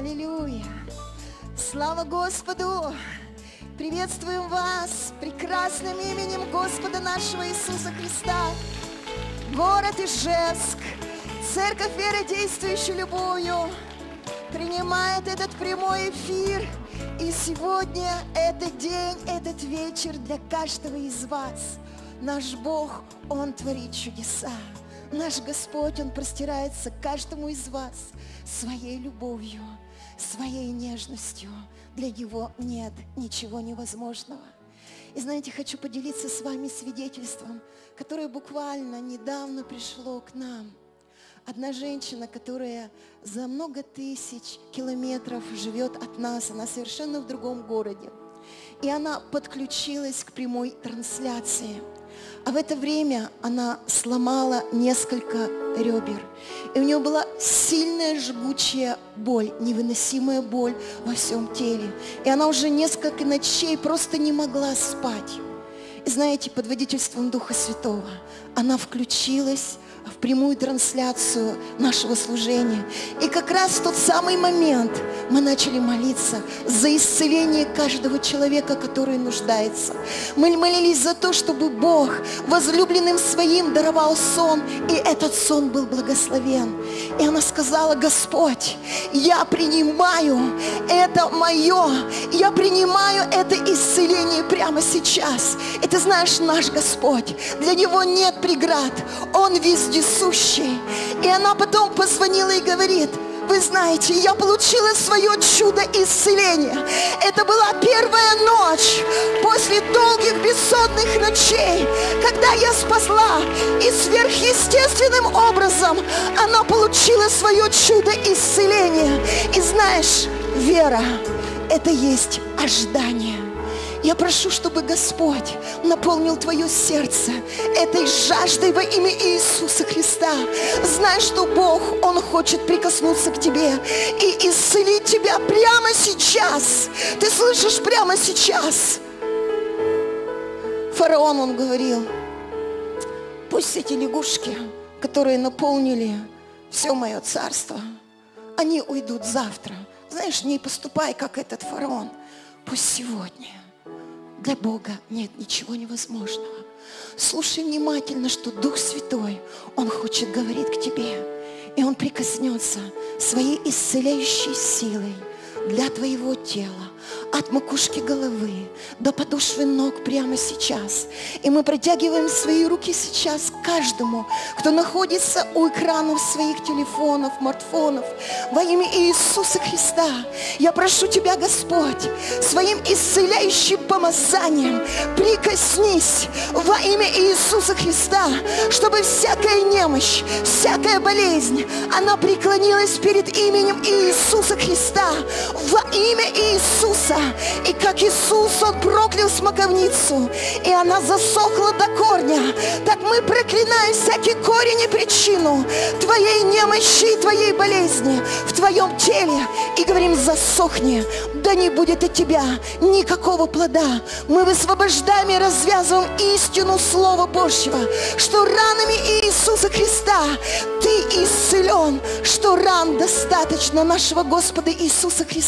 Аллилуйя! Слава Господу! Приветствуем вас прекрасным именем Господа нашего Иисуса Христа. Город Ижевск, Церковь Веры, действующей любовью, принимает этот прямой эфир. И сегодня этот день, этот вечер для каждого из вас. Наш Бог, Он творит чудеса. Наш Господь, Он простирается к каждому из вас своей любовью, своей нежностью. Для Него нет ничего невозможного. И знаете, хочу поделиться с вами свидетельством, которое буквально недавно пришло к нам. Одна женщина, которая за много тысяч километров живет от нас, она совершенно в другом городе. И она подключилась к прямой трансляции. А в это время она сломала несколько ребер. И у нее была сильная жгучая боль, невыносимая боль во всем теле. И она уже несколько ночей просто не могла спать. И знаете, под водительством Духа Святого она включилась в прямую трансляцию нашего служения. И как раз в тот самый момент мы начали молиться за исцеление каждого человека, который нуждается. Мы молились за то, чтобы Бог возлюбленным своим даровал сон, и этот сон был благословен. И она сказала: Господь, я принимаю это мое, я принимаю это исцеление прямо сейчас. И ты знаешь, наш Господь, для Него нет преград, Он везде вездесущий. И она потом позвонила и говорит: вы знаете, я получила свое чудо исцеления. Это была первая ночь после долгих бессонных ночей, когда я спасла, и сверхъестественным образом она получила свое чудо исцеления. И знаешь, вера — это есть ожидание. Я прошу, чтобы Господь наполнил твое сердце этой жаждой во имя Иисуса Христа. Знай, что Бог, Он хочет прикоснуться к тебе и исцелить тебя прямо сейчас. Ты слышишь, прямо сейчас? Фараон, он говорил: пусть эти лягушки, которые наполнили все мое царство, они уйдут завтра. Знаешь, не поступай, как этот фараон. Пусть сегодня. Для Бога нет ничего невозможного. Слушай внимательно, что Дух Святой, Он хочет говорить к тебе. И Он прикоснется своей исцеляющей силой для твоего тела, от макушки головы до подошвы ног прямо сейчас. И мы протягиваем свои руки сейчас каждому, кто находится у экранов своих телефонов, смартфонов. Во имя Иисуса Христа я прошу тебя, Господь, своим исцеляющим помазанием прикоснись во имя Иисуса Христа, чтобы всякая немощь, всякая болезнь, она преклонилась перед именем Иисуса Христа. Во имя Иисуса. И как Иисус, Он проклял смоковницу, и она засохла до корня, так мы проклинаем всякий корень и причину твоей немощи и твоей болезни в твоем теле. И говорим: засохни, да не будет от тебя никакого плода. Мы высвобождаем и развязываем истину Слова Божьего, что ранами Иисуса Христа ты исцелен, что ран достаточно нашего Господа Иисуса Христа,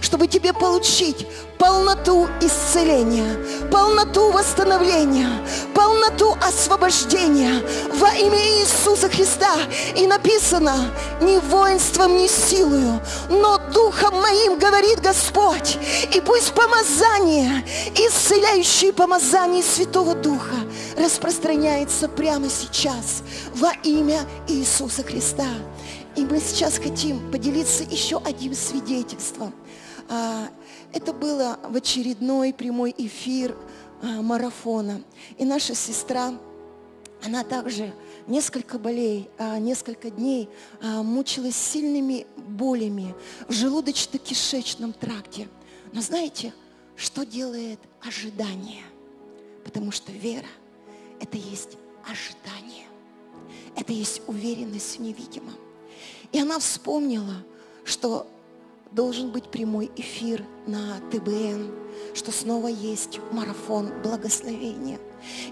чтобы тебе получить полноту исцеления, полноту восстановления, полноту освобождения во имя Иисуса Христа. И написано: не воинством, не силою, но Духом моим, говорит Господь. И пусть помазание, исцеляющее помазание Святого Духа, распространяется прямо сейчас во имя Иисуса Христа. И мы сейчас хотим поделиться еще одним свидетельством. Это было в очередной прямой эфир марафона. И наша сестра, она также несколько дней мучилась сильными болями в желудочно-кишечном тракте. Но знаете, что делает ожидание? Потому что вера – это есть ожидание. Это есть уверенность в невидимом. И она вспомнила, что должен быть прямой эфир на ТБН, что снова есть марафон благословения.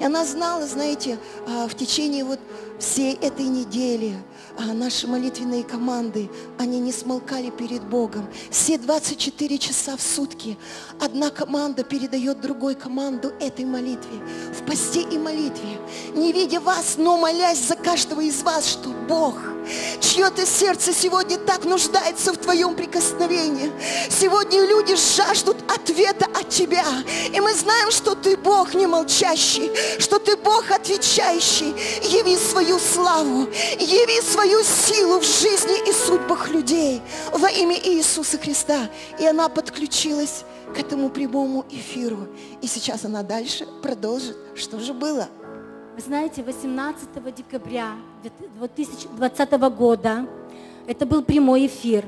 И она знала, знаете, в течение вот всей этой недели наши молитвенные команды, они не смолкали перед Богом. Все 24 часа в сутки одна команда передает другой команду этой молитве. В посте и молитве, не видя вас, но молясь за каждого из вас, что Бог, чье-то сердце сегодня так нуждается в твоем прикосновении. Сегодня люди жаждут ответа от тебя. И мы знаем, что ты Бог не молчащий, что ты Бог отвечающий. Яви свою славу, яви свою силу в жизни и судьбах людей во имя Иисуса Христа. И она подключилась к этому прямому эфиру. И сейчас она дальше продолжит, что же было. Вы знаете, 18 декабря 2020 года это был прямой эфир.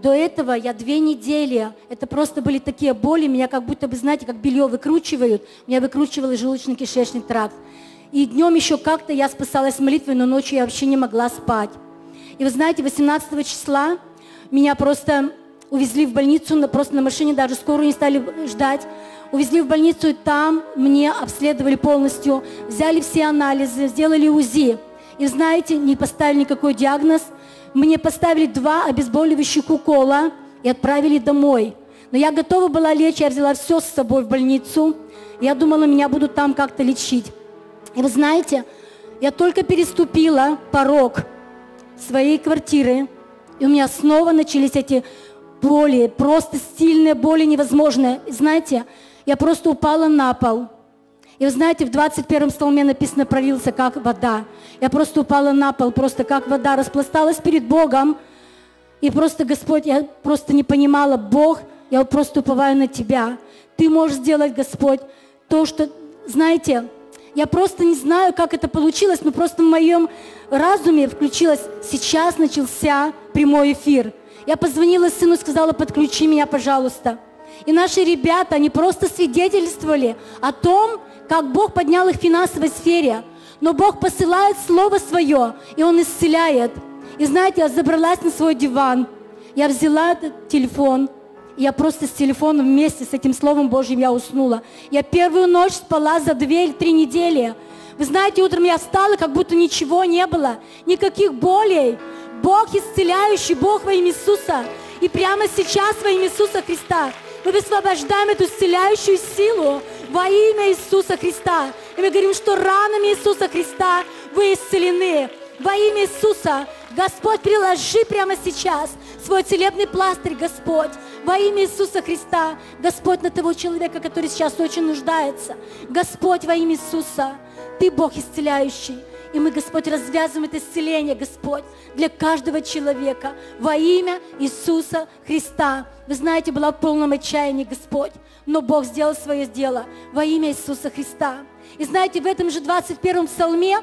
До этого я 2 недели, это просто были такие боли, меня как будто бы, знаете, как белье выкручивают, меня выкручивал желудочно-кишечный тракт. И днем еще как-то я спасалась молитвой, но ночью я вообще не могла спать. И вы знаете, 18 числа меня просто увезли в больницу, просто на машине даже скорую не стали ждать. Увезли в больницу, и там мне обследовали полностью, взяли все анализы, сделали УЗИ. И знаете, не поставили никакой диагноз. Мне поставили 2 обезболивающих укола и отправили домой. Но я готова была лечь, я взяла все с собой в больницу. Я думала, меня будут там как-то лечить. И вы знаете, я только переступила порог своей квартиры, и у меня снова начались эти боли, просто сильные боли невозможные. И знаете, я просто упала на пол. И вы знаете, в 21 псалме написано «пролился, как вода». Я просто упала на пол, просто как вода, распласталась перед Богом. И просто, Господь, я просто не понимала, Бог, я просто уповаю на Тебя. Ты можешь сделать, Господь, то, что, знаете, я просто не знаю, как это получилось, но просто в моем разуме включилось, сейчас начался прямой эфир. Я позвонила сыну, сказала, подключи меня, пожалуйста. И наши ребята, они просто свидетельствовали о том, как Бог поднял их в финансовой сфере. Но Бог посылает Слово Свое, и Он исцеляет. И знаете, я забралась на свой диван, я взяла этот телефон, и я просто с телефоном вместе с этим Словом Божьим я уснула. Я первую ночь спала за 2 или 3 недели. Вы знаете, утром я встала, как будто ничего не было, никаких болей. Бог исцеляющий, Бог во имя Иисуса. И прямо сейчас во имя Иисуса Христа мы высвобождаем эту исцеляющую силу во имя Иисуса Христа. И мы говорим, что ранами Иисуса Христа вы исцелены. Во имя Иисуса, Господь, приложи прямо сейчас свой целебный пластырь, Господь. Во имя Иисуса Христа, Господь, на того человека, который сейчас очень нуждается. Господь, во имя Иисуса, Ты Бог исцеляющий. И мы, Господь, развязываем это исцеление, Господь, для каждого человека во имя Иисуса Христа. Вы знаете, была в полном отчаянии, Господь, но Бог сделал свое дело во имя Иисуса Христа. И знаете, в этом же 21-м псалме,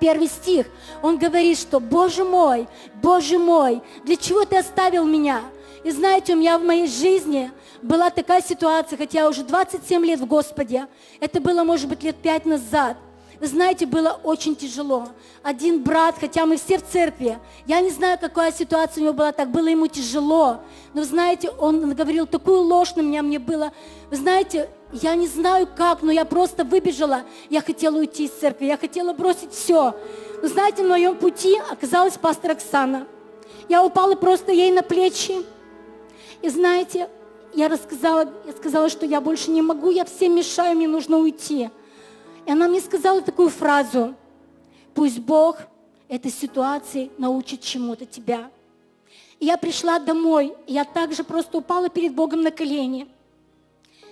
1 стих, он говорит, что Боже мой, для чего Ты оставил меня?» И знаете, у меня в моей жизни была такая ситуация, хотя я уже 27 лет в Господе, это было, может быть, лет 5 назад. Вы знаете, было очень тяжело. Один брат, хотя мы все в церкви, я не знаю, какая ситуация у него была, так было ему тяжело. Но, вы знаете, он говорил такую ложь на меня, мне было. Вы знаете, я не знаю как, но я просто выбежала. Я хотела уйти из церкви, я хотела бросить все. Но, знаете, на моем пути оказалась пастор Оксана. Я упала просто ей на плечи. И, знаете, я сказала, что я больше не могу, я всем мешаю, мне нужно уйти. И она мне сказала такую фразу: «Пусть Бог этой ситуации научит чему-то тебя». И я пришла домой, и я также просто упала перед Богом на колени.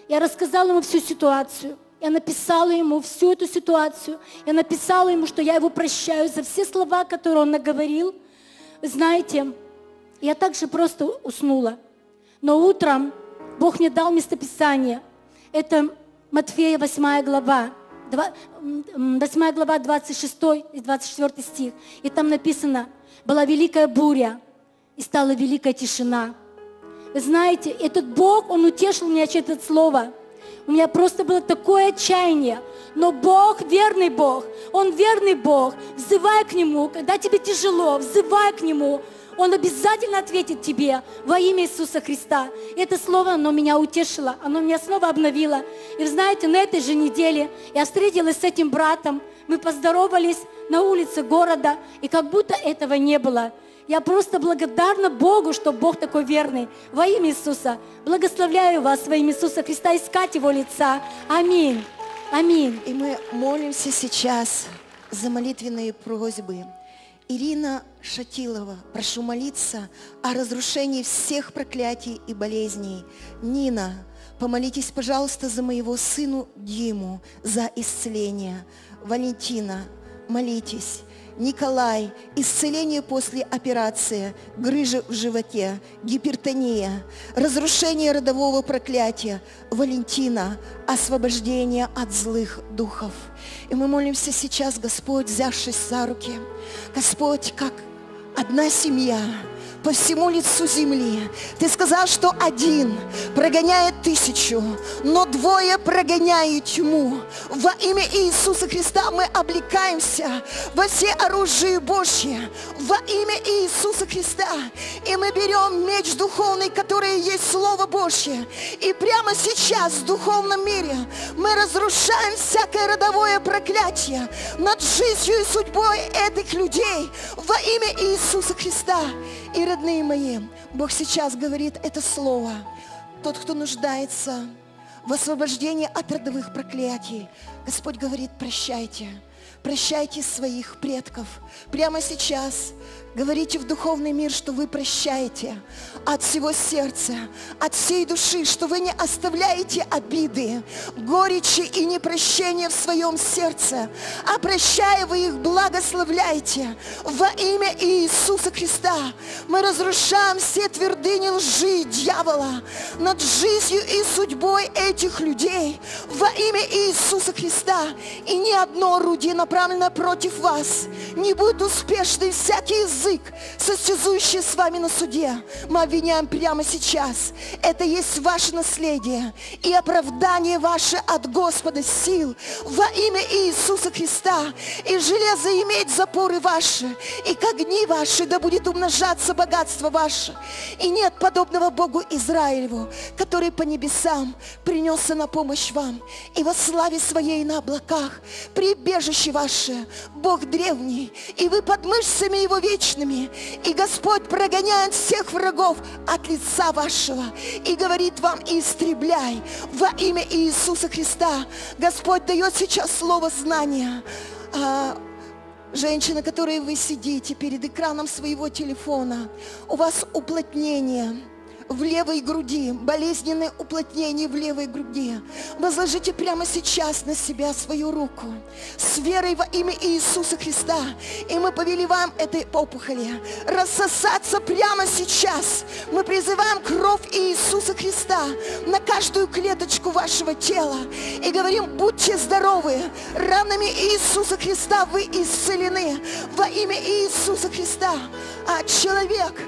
Я рассказала ему всю ситуацию. Я написала ему всю эту ситуацию. Я написала ему, что я его прощаю за все слова, которые он наговорил. Вы знаете, я также просто уснула. Но утром Бог мне дал местописание. Это Матфея 8 глава. 8 глава, 26 и 24 стих. И там написано: «Была великая буря, и стала великая тишина». Вы знаете, этот Бог, Он утешил меня через это слово. У меня просто было такое отчаяние. Но Бог, верный Бог, Он верный Бог. Взывай к Нему, когда тебе тяжело, взывай к Нему. Он обязательно ответит тебе во имя Иисуса Христа. Это слово, оно меня утешило, оно меня снова обновило. И вы знаете, на этой же неделе я встретилась с этим братом, мы поздоровались на улице города, и как будто этого не было. Я просто благодарна Богу, что Бог такой верный. Во имя Иисуса благословляю вас во имя Иисуса Христа искать Его лица. Аминь. Аминь. И мы молимся сейчас за молитвенные просьбы. Ирина Шатилова, прошу молиться о разрушении всех проклятий и болезней. Нина, помолитесь, пожалуйста, за моего сына Диму, за исцеление. Валентина, молитесь. Николай, исцеление после операции, грыжи в животе, гипертония, разрушение родового проклятия. Валентина, освобождение от злых духов. И мы молимся сейчас, Господь, взявшись за руки. Господь, как одна семья по всему лицу земли. Ты сказал, что один прогоняет тысячу, но двое прогоняют тьму. Во имя Иисуса Христа мы облекаемся во все оружие Божье. Во имя Иисуса Христа. И мы берем меч духовный, который есть Слово Божье. И прямо сейчас в духовном мире мы разрушаем всякое родовое проклятие над жизнью и судьбой этих людей. Во имя Иисуса Христа. И, родные мои, Бог сейчас говорит это слово. Тот, кто нуждается в освобождении от родовых проклятий, Господь говорит, прощайте. Прощайте своих предков. Прямо сейчас говорите в духовный мир, что вы прощаете от всего сердца, от всей души, что вы не оставляете обиды, горечи и непрощения в своем сердце, а прощая, вы их благословляете. Во имя Иисуса Христа мы разрушаем все твердыни лжи дьявола над жизнью и судьбой этих людей. Во имя Иисуса Христа. И ни одно орудие направлено против вас не будет успешным. Всякий язык, состязующий с вами на суде, мы обвиняем прямо сейчас. Это есть ваше наследие и оправдание ваше от Господа сил во имя Иисуса Христа. И железо иметь запоры ваши, и как дни ваши, да будет умножаться богатство ваше. И нет подобного Богу Израилеву, который по небесам принесся на помощь вам, и во славе своей на облаках прибежище ваше, Бог древний, и вы под мышцами Его вечными, и Господь прогоняет всех врагов от лица вашего, и говорит вам, истребляй во имя Иисуса Христа. Господь дает сейчас слово знания. Женщина, которой вы сидите перед экраном своего телефона, у вас уплотнение в левой груди, болезненное уплотнение в левой груди. Возложите прямо сейчас на себя свою руку с верой во имя Иисуса Христа. И мы повелеваем этой опухоли рассосаться прямо сейчас. Мы призываем кровь Иисуса Христа на каждую клеточку вашего тела. И говорим, будьте здоровы, ранами Иисуса Христа вы исцелены. Во имя Иисуса Христа. А человек...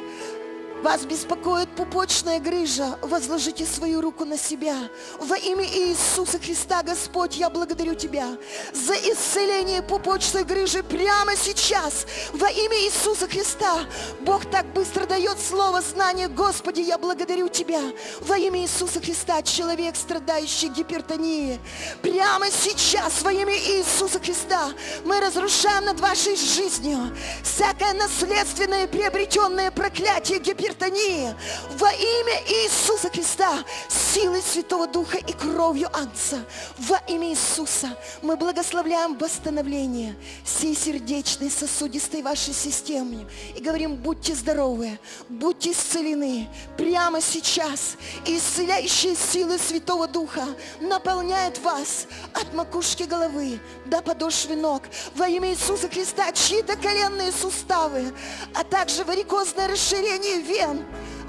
Вас беспокоит пупочная грыжа. Возложите свою руку на себя. Во имя Иисуса Христа, Господь, я благодарю Тебя за исцеление пупочной грыжи прямо сейчас. Во имя Иисуса Христа. Бог так быстро дает слово знания. Господи, я благодарю Тебя. Во имя Иисуса Христа, человек, страдающий гипертонией. Прямо сейчас, во имя Иисуса Христа, мы разрушаем над вашей жизнью всякое наследственное приобретенное проклятие гипертонии. Во имя Иисуса Христа, силой Святого Духа и кровью Агнца, во имя Иисуса мы благословляем восстановление всей сердечной сосудистой вашей системы и говорим, будьте здоровы, будьте исцелены прямо сейчас. И исцеляющие силы Святого Духа наполняет вас от макушки головы до подошвы ног. Во имя Иисуса Христа чьи-то коленные суставы, а также варикозное расширение вен,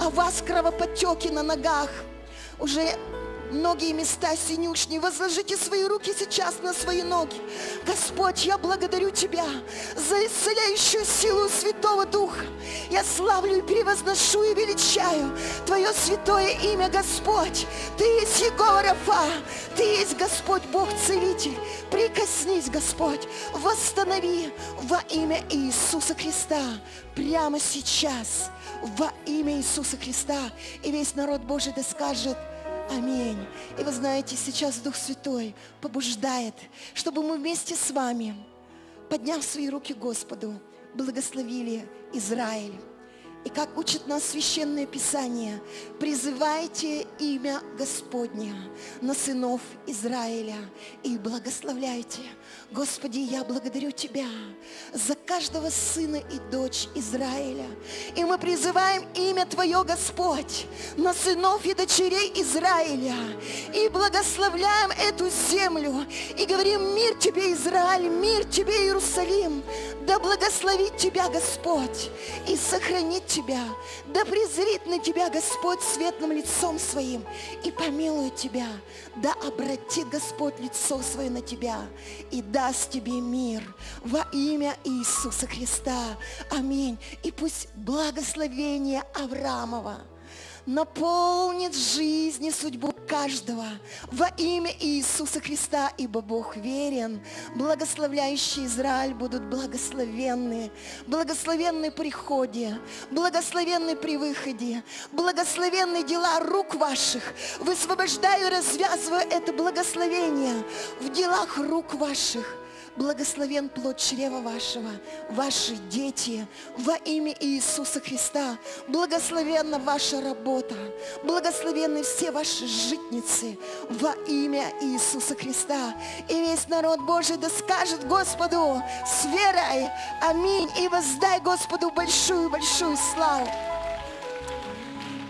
а у вас кровоподтеки на ногах, уже Многие места синюшни, возложите свои руки сейчас на свои ноги. Господь, я благодарю Тебя за исцеляющую силу Святого Духа. Я славлю и превозношу и величаю Твое святое имя, Господь. Ты есть Иегова Рафа, Ты есть Господь Бог-целитель. Прикоснись, Господь, восстанови во имя Иисуса Христа прямо сейчас. Во имя Иисуса Христа. И весь народ Божий да скажет аминь. И вы знаете, сейчас Дух Святой побуждает, чтобы мы вместе с вами, подняв свои руки Господу, благословили Израиль. И как учит нас Священное Писание, призывайте имя Господня на сынов Израиля и благословляйте. Господи, я благодарю Тебя за каждого сына и дочь Израиля. И мы призываем имя Твое, Господь, на сынов и дочерей Израиля. И благословляем эту землю. И говорим: мир Тебе, Израиль, мир Тебе, Иерусалим. Да благословит Тебя Господь и сохранит Тебя. Да презрит на Тебя Господь светлым лицом Своим и помилует Тебя. Да обратит Господь лицо Свое на Тебя и даст Тебе мир во имя Иисуса Христа. Аминь. И пусть благословение Авраамова наполнит жизнь и судьбу каждого во имя Иисуса Христа, ибо Бог верен. Благословляющие Израиль будут благословенны. Благословенны при входе, благословенны при выходе, благословенны дела рук ваших. Высвобождаю и развязываю это благословение в делах рук ваших. Благословен плод чрева вашего, ваши дети во имя Иисуса Христа. Благословенна ваша работа, благословенны все ваши житницы во имя Иисуса Христа. И весь народ Божий да скажет Господу с верой аминь. И воздай Господу большую-большую славу.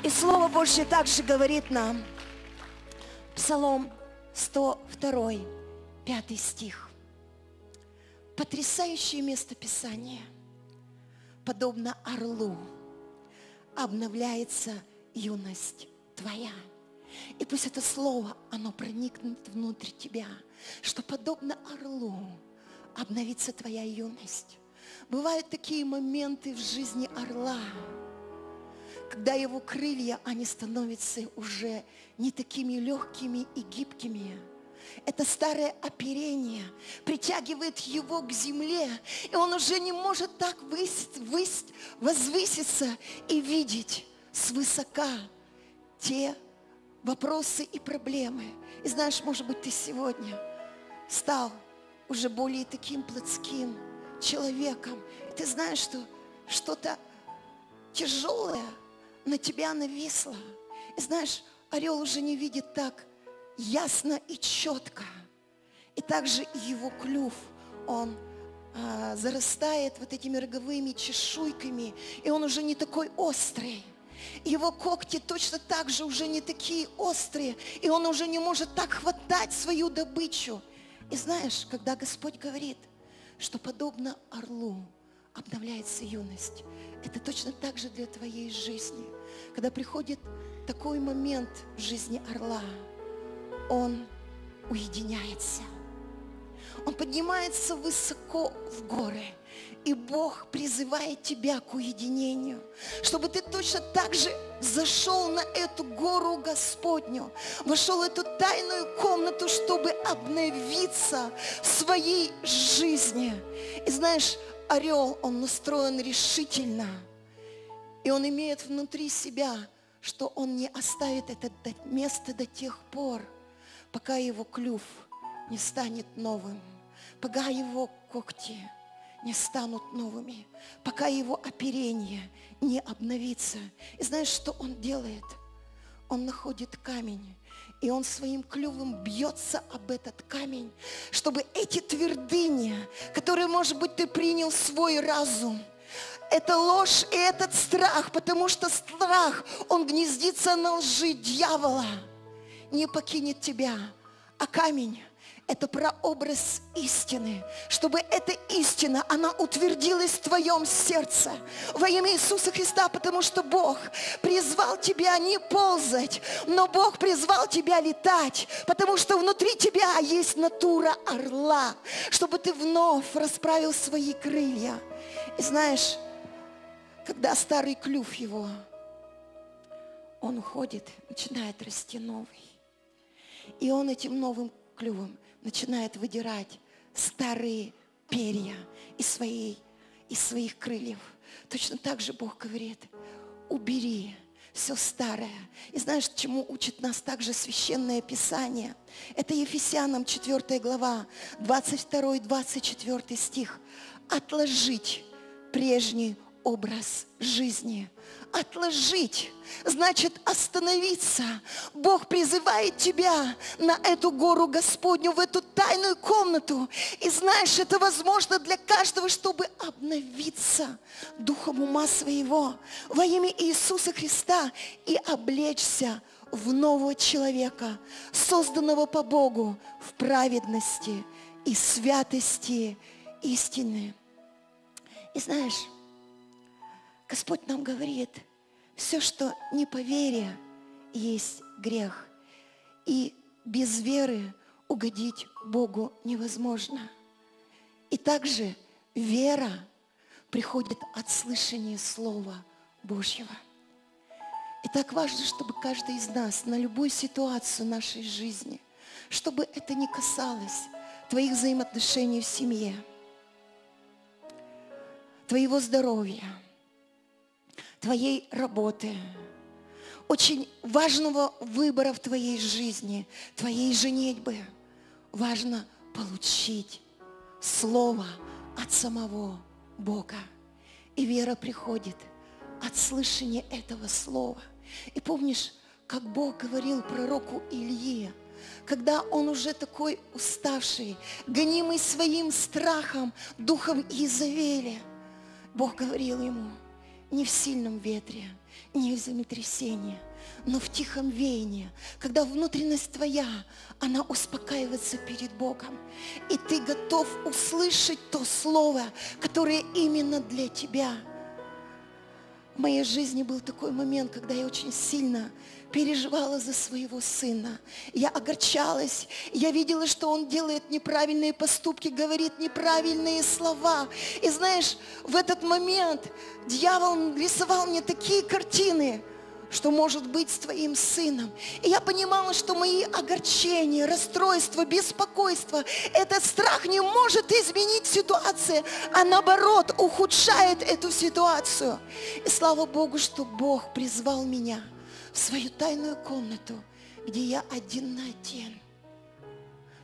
И Слово Божье также говорит нам, Псалом 102, 5 стих. Потрясающее место Писания. Подобно орлу обновляется юность твоя. И пусть это слово, оно проникнет внутрь тебя, что подобно орлу обновится твоя юность. Бывают такие моменты в жизни орла, когда его крылья, они становятся уже не такими легкими и гибкими. Это старое оперение притягивает его к земле, и он уже не может так возвыситься и видеть свысока те вопросы и проблемы. И знаешь, может быть, ты сегодня стал уже более таким плотским человеком. И ты знаешь, что что-то тяжелое на тебя нависло. И знаешь, орел уже не видит так ясно и четко. И также его клюв, он зарастает вот этими роговыми чешуйками, и он уже не такой острый. Его когти точно так же уже не такие острые, и он уже не может так хватать свою добычу. И знаешь, когда Господь говорит, что подобно орлу обновляется юность, это точно так же для твоей жизни. Когда приходит такой момент в жизни орла, он уединяется. Он поднимается высоко в горы. И Бог призывает тебя к уединению, чтобы ты точно так же зашел на эту гору Господню, вошел в эту тайную комнату, чтобы обновиться в своей жизни. И знаешь, орел, он настроен решительно. И он имеет внутри себя, что он не оставит это место до тех пор, пока его клюв не станет новым, пока его когти не станут новыми, пока его оперение не обновится. И знаешь, что он делает? Он находит камень, и он своим клювом бьется об этот камень, чтобы эти твердыни, которые, может быть, ты принял в свой разум, это ложь и этот страх, потому что страх, он гнездится на лжи дьявола, не покинет тебя, а камень — Это прообраз истины, чтобы эта истина, она утвердилась в твоем сердце во имя Иисуса Христа, потому что Бог призвал тебя не ползать, но Бог призвал тебя летать, потому что внутри тебя есть натура орла, чтобы ты вновь расправил свои крылья. И знаешь, когда старый клюв его, он уходит, начинает расти новый. И он этим новым клювом начинает выдирать старые перья из своих крыльев. Точно так же Бог говорит: убери все старое. И знаешь, чему учит нас также Священное Писание? Это Ефесянам 4 глава, 22-24 стих. Отложить прежний образ жизни. Отложить значит остановиться. Бог призывает тебя на эту гору Господню, в эту тайную комнату. И знаешь, это возможно для каждого, чтобы обновиться духом ума своего во имя Иисуса Христа и облечься в нового человека, созданного по Богу в праведности и святости истины. И знаешь, Господь нам говорит: все, что не по вере, есть грех. И без веры угодить Богу невозможно. И также вера приходит от слышания Слова Божьего. И так важно, чтобы каждый из нас на любую ситуацию нашей жизни, чтобы это не касалось твоих взаимоотношений в семье, твоего здоровья, твоей работы, очень важного выбора в твоей жизни, твоей женитьбы, важно получить слово от самого Бога. И вера приходит от слышания этого слова. И помнишь, как Бог говорил пророку Илье, когда он уже такой уставший, гонимый своим страхом, духом Иезавели, Бог говорил ему: не в сильном ветре, не в землетрясении, но в тихом веянии, когда внутренность твоя, она успокаивается перед Богом, и ты готов услышать то слово, которое именно для тебя. В моей жизни был такой момент, когда я очень сильно переживала за своего сына. Я огорчалась, я видела, что он делает неправильные поступки, говорит неправильные слова. И знаешь, в этот момент дьявол рисовал мне такие картины, что может быть с твоим сыном. И я понимала, что мои огорчения, расстройства, беспокойство, этот страх не может изменить ситуацию, а наоборот ухудшает эту ситуацию. И слава Богу, что Бог призвал меня в свою тайную комнату, где я один на один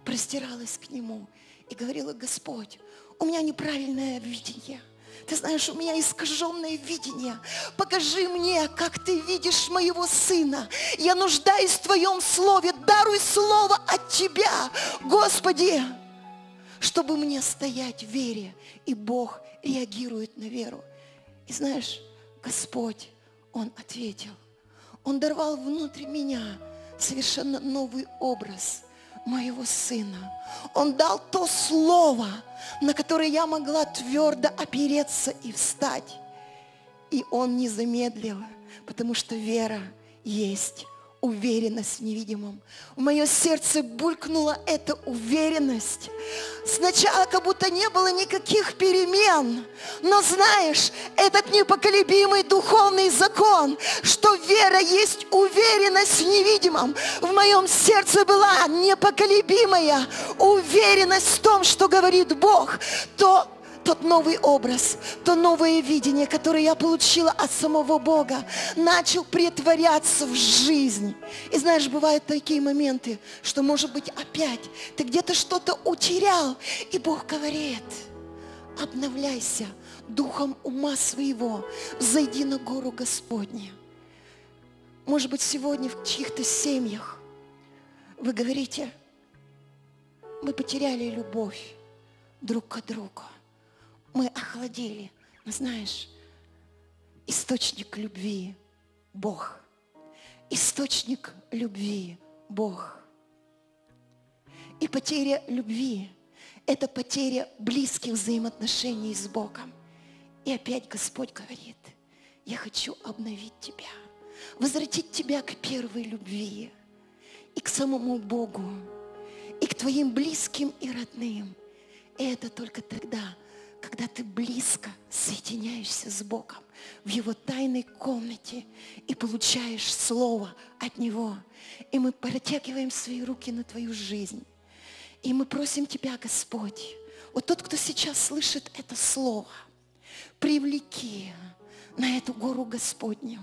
простиралась к Нему и говорила: Господь, у меня неправильное видение. Ты знаешь, у меня искаженное видение. Покажи мне, как ты видишь моего сына. Я нуждаюсь в твоем слове. Даруй слово от тебя, Господи, чтобы мне стоять в вере. И Бог реагирует на веру. И знаешь, Господь, Он ответил. Он даровал внутри меня совершенно новый образ моего сына. Он дал то слово, на которое я могла твердо опереться и встать. И он не замедлил, потому что вера есть уверенность в невидимом. В мое сердце булькнула эта уверенность. Сначала как будто не было никаких перемен. Но знаешь, этот непоколебимый духовный закон, что вера есть уверенность в невидимом. В моем сердце была непоколебимая уверенность в том, что говорит Бог. Тот новый образ, то новое видение, которое я получила от самого Бога, начал претворяться в жизнь. И знаешь, бывают такие моменты, что, может быть, опять ты где-то что-то утерял, и Бог говорит: обновляйся духом ума своего, взойди на гору Господню. Может быть, сегодня в чьих-то семьях вы говорите: мы потеряли любовь друг к другу. Мы охладели, но знаешь, источник любви – Бог. Источник любви – Бог. И потеря любви – это потеря близких взаимоотношений с Богом. И опять Господь говорит, я хочу обновить тебя, возвратить тебя к первой любви, и к самому Богу, и к твоим близким и родным. И это только тогда, когда ты близко соединяешься с Богом в Его тайной комнате и получаешь слово от Него. И мы протягиваем свои руки на твою жизнь. И мы просим Тебя, Господь, вот тот, кто сейчас слышит это слово, привлеки на эту гору Господню,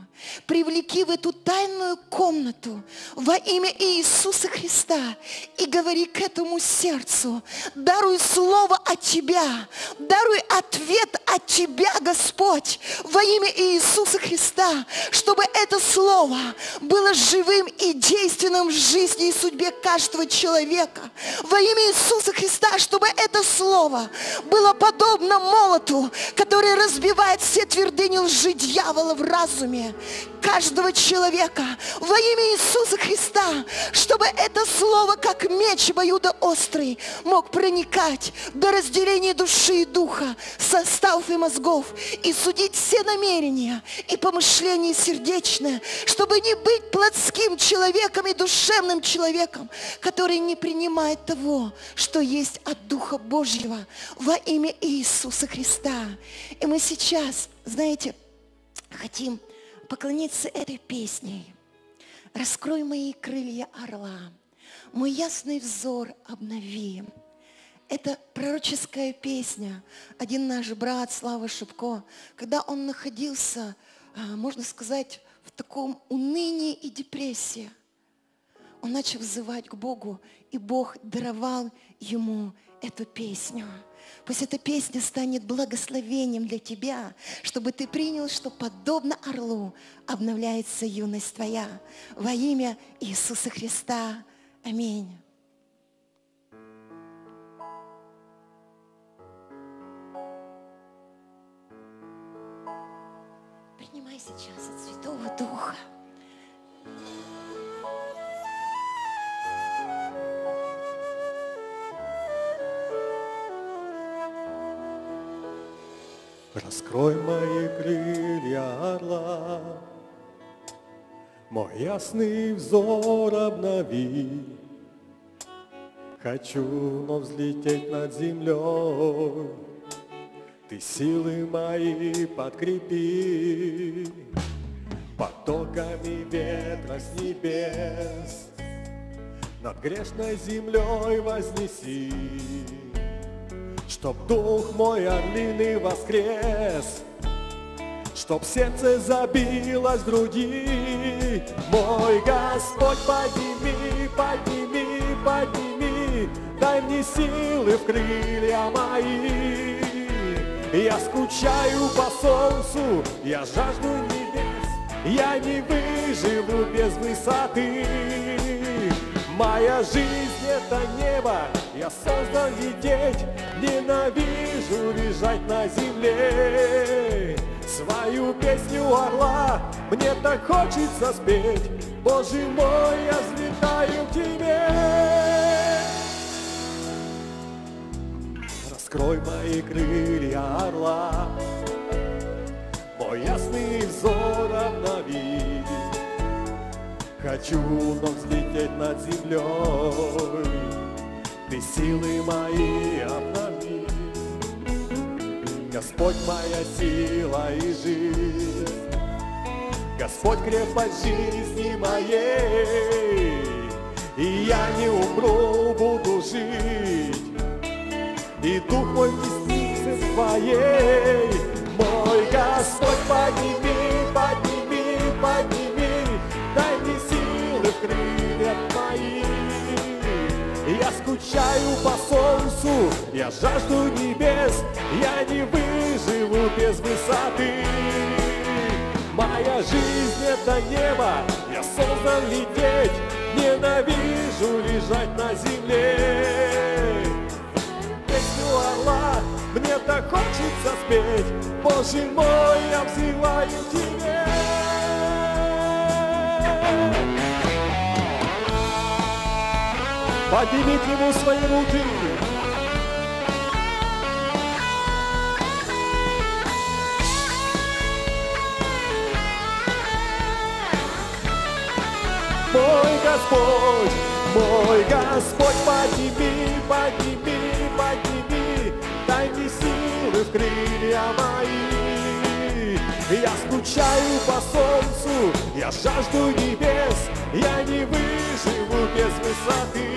привлеки в эту тайную комнату во имя Иисуса Христа и говори к этому сердцу, даруй слово от Тебя, даруй ответ от Тебя, Господь, во имя Иисуса Христа, чтобы это слово было живым и действенным в жизни и судьбе каждого человека. Во имя Иисуса Христа, чтобы это слово было подобно молоту, который разбивает все твердыни лжи дьявола в разуме каждого человека. Во имя Иисуса Христа, чтобы это слово, как меч обоюдоострый, мог проникать до разделения души и духа, составов и мозгов, и судить все намерения и помышления сердечные, чтобы не быть плотским человеком и душевным человеком, который не принимает того, что есть от Духа Божьего. Во имя Иисуса Христа. И мы сейчас, знаете, хотим поклониться этой песней. Раскрой мои крылья орла, мой ясный взор обнови. Это пророческая песня. Один наш брат Слава Шипко, когда он находился, можно сказать, в таком унынии и депрессии, он начал взывать к Богу, и Бог даровал ему эту песню. Пусть эта песня станет благословением для тебя, чтобы ты принял, что подобно орлу обновляется юность твоя. Во имя Иисуса Христа. Аминь. Принимай сейчас от Святого Духа. Раскрой мои крылья орла, мой ясный взор обнови. Хочу вновь взлететь над землей, ты силы мои подкрепи. Потоками ветра с небес над грешной землей вознеси. Чтоб дух мой орлиный воскрес, чтоб сердце забилось в груди. Мой Господь, подними, подними, подними, дай мне силы в крылья мои. Я скучаю по солнцу, я жажду небес, я не выживу без высоты. Моя жизнь — это небо, я создан лететь, ненавижу лежать на земле. Свою песню орла мне так хочется спеть, Боже мой, я взлетаю к Тебе. Раскрой мои крылья орла, мой ясный взор обнови. Хочу вновь взлететь над землей, ты силы мои обнови. Господь моя сила и жизнь, Господь крепость жизни моей. И я не умру, буду жить, и дух мой в деснице твоей. Мой Господь, подними, подними, подними, дай мне силы в крылья твои. Я скучаю по солнцу, я жажду небес, я не выживу без высоты. Моя жизнь — это небо, я создан лететь, ненавижу лежать на земле. Песню орла мне так хочется спеть, Боже мой, я взываю к Тебе. подними к нему свои руки. Мой Господь, подними, подними, дай мне силы в крылья мои. Я скучаю по солнцу, я жажду небес, я не выживу без высоты.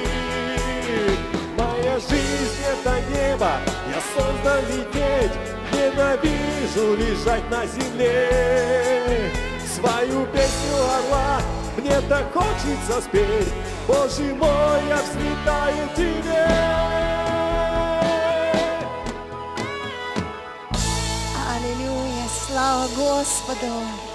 Моя жизнь — это небо, я создан лететь, ненавижу лежать на земле. Свою песню орла мне так хочется спеть, Боже мой, я взлетаю тебе. Аллилуйя, слава Господу!